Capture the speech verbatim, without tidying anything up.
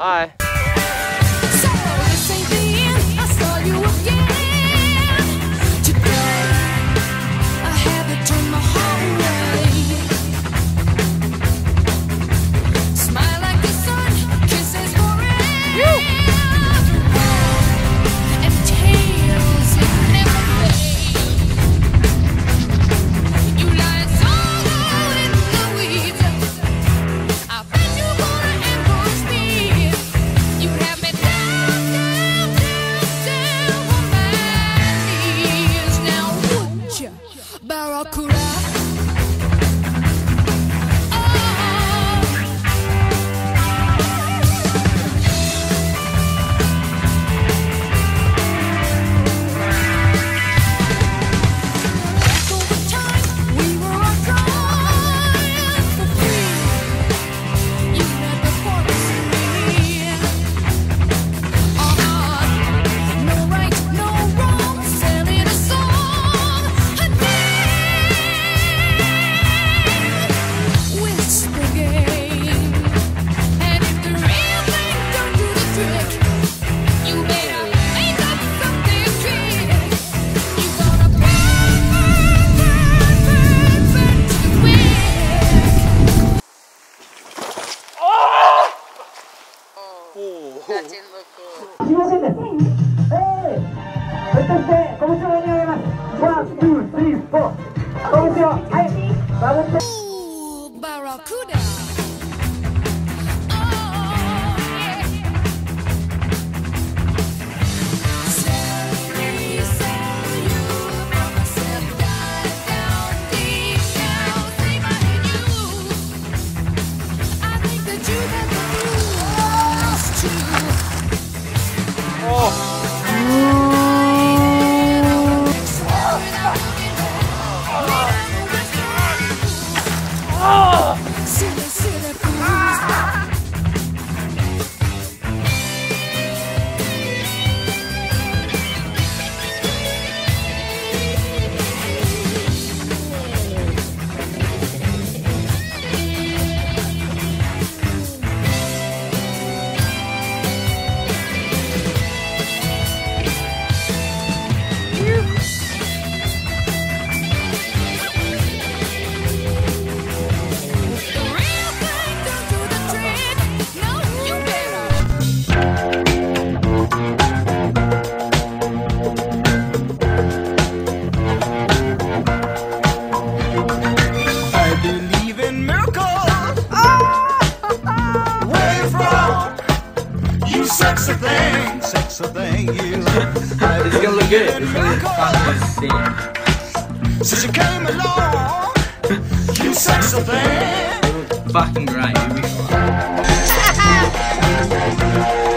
Hi. So this ain't the end. I saw you again today. I had to turn my whole way. Smile like the sun, kisses forever, and tales it never fade. You lie so low in the weeds. I bet you gonna ambush me. You have me down, down, down, down on my knees. Now would ya, Barracuda? That didn't look cool. She was in the thing. Hey! Entonces, ¿cómo se venía además? One, two, three, four. ¿Cómo se va? Ahí. Vamos. Ooh, Barracuda. Sexy thing, sexy thing, you. Uh, it's gonna look good. It's gonna look fucking sick. Since you came along, you sexy thing. It looks fucking great.